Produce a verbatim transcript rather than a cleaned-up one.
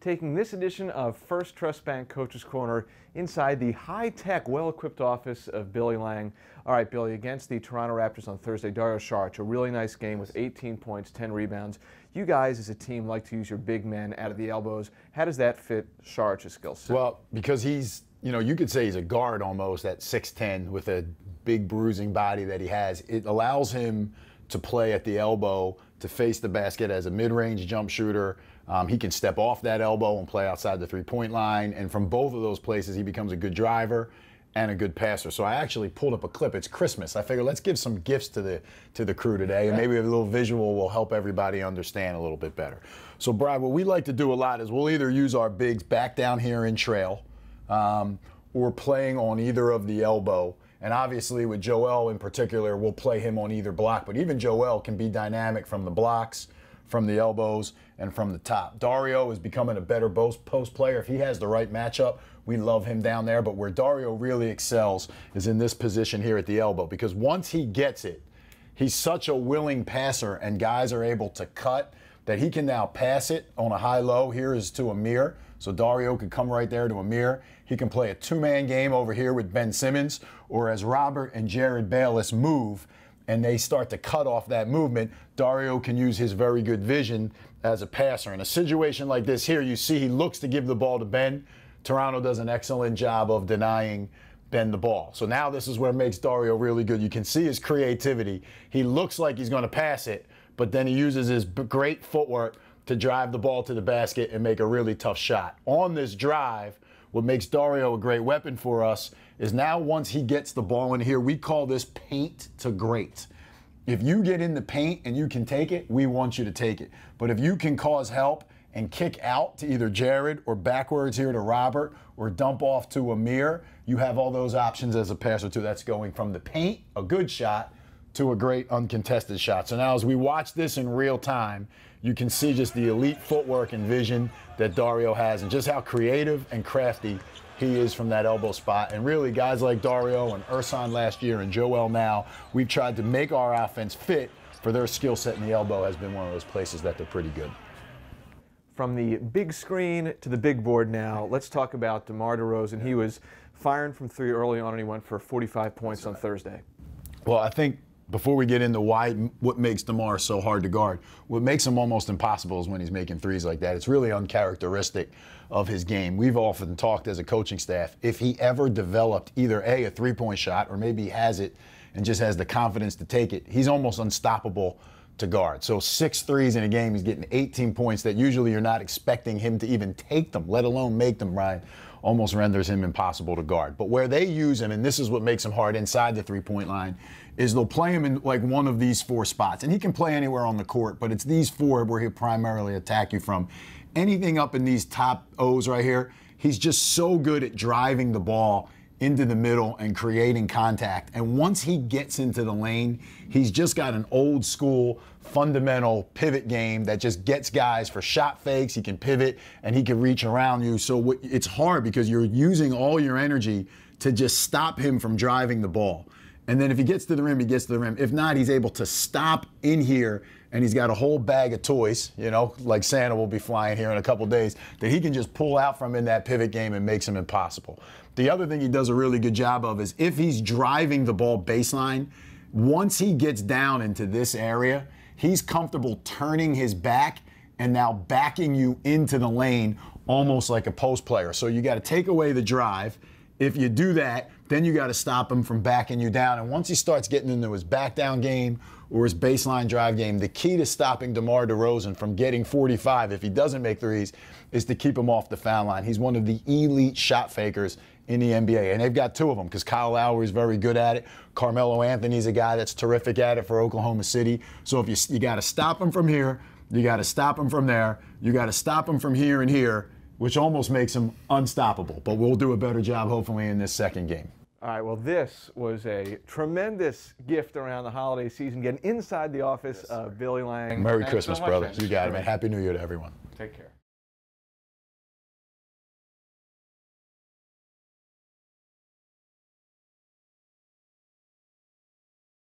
taking this edition of First Trust Bank Coach's Corner inside the high-tech, well-equipped office of Billy Lang. All right, Billy, against the Toronto Raptors on Thursday, Dario Šarić, a really nice game with eighteen points, ten rebounds. You guys as a team like to use your big men out of the elbows. How does that fit Šarić's skill set? Well, because he's, you know, you could say he's a guard almost at six ten with a big bruising body that he has. It allows him to play at the elbow, to face the basket as a mid-range jump shooter. Um, he can step off that elbow and play outside the three-point line. And from both of those places, he becomes a good driver and a good passer. So I actually pulled up a clip. It's Christmas. I figured let's give some gifts to the to the crew today, and maybe a little visual will help everybody understand a little bit better. So, Brian, what we like to do a lot is we'll either use our bigs back down here in trail um, or playing on either of the elbow. And obviously with Joel in particular, we'll play him on either block. But even Joel can be dynamic from the blocks, from the elbows, and from the top. Dario is becoming a better post player. If he has the right matchup, we love him down there. But where Dario really excels is in this position here at the elbow. Because once he gets it, he's such a willing passer, and guys are able to cut that he can now pass it on a high-low. Here is to Amir. So Dario could come right there to Amir. He can play a two-man game over here with Ben Simmons, or as Robert and Jared Bayless move and they start to cut off that movement, Dario can use his very good vision as a passer. In a situation like this here, you see he looks to give the ball to Ben. Toronto does an excellent job of denying Ben the ball. So now this is where it makes Dario really good. You can see his creativity. He looks like he's going to pass it, but then he uses his great footwork to drive the ball to the basket and make a really tough shot. On this drive, what makes Dario a great weapon for us is now once he gets the ball in here, we call this paint to great. If you get in the paint and you can take it, we want you to take it. But if you can cause help and kick out to either Jared or backwards here to Robert or dump off to Amir, you have all those options as a passer too. That's going from the paint, a good shot, to a great uncontested shot. So now as we watch this in real time, you can see just the elite footwork and vision that Dario has and just how creative and crafty he is from that elbow spot. And really, guys like Dario and Ersan last year and Joel now, we've tried to make our offense fit for their skill set, and the elbow has been one of those places that they're pretty good. From the big screen to the big board now, let's talk about DeMar DeRozan. He was firing from three early on, and he went for forty-five points on Thursday. Well, I think before we get into why, what makes DeMar so hard to guard, what makes him almost impossible is when he's making threes like that. It's really uncharacteristic of his game. We've often talked as a coaching staff, if he ever developed either A, a three-point shot, or maybe he has it and just has the confidence to take it, he's almost unstoppable to guard. So six threes in a game, he's getting eighteen points that usually you're not expecting him to even take them, let alone make them, Brian, almost renders him impossible to guard. But where they use him, and this is what makes him hard inside the three-point line, is they'll play him in like one of these four spots. And he can play anywhere on the court, but it's these four where he'll primarily attack you from. Anything up in these top O's right here, he's just so good at driving the ball into the middle and creating contact. And once he gets into the lane, he's just got an old school fundamental pivot game that just gets guys for shot fakes. He can pivot and he can reach around you. So it's hard because you're using all your energy to just stop him from driving the ball. And then if he gets to the rim, he gets to the rim. If not, he's able to stop in here, and he's got a whole bag of toys, you know, like Santa will be flying here in a couple days, that he can just pull out from in that pivot game and makes him impossible. The other thing he does a really good job of is if he's driving the ball baseline, once he gets down into this area, he's comfortable turning his back and now backing you into the lane almost like a post player. So you got to take away the drive. If you do that, then you got to stop him from backing you down. And once he starts getting into his back down game or his baseline drive game, the key to stopping DeMar DeRozan from getting forty-five, if he doesn't make threes, is to keep him off the foul line. He's one of the elite shot fakers in the N B A. And they've got two of them because Kyle Lowry is very good at it. Carmelo Anthony's a guy that's terrific at it for Oklahoma City. So if you, you got to stop him from here, you got to stop him from there, you got to stop him from here and here, which almost makes him unstoppable. But we'll do a better job, hopefully, in this second game. All right, well, this was a tremendous gift around the holiday season, getting inside the office yes, of Billy Lang. Merry Thanks Christmas, so brother. You got it, man. Happy New Year to everyone. Take care.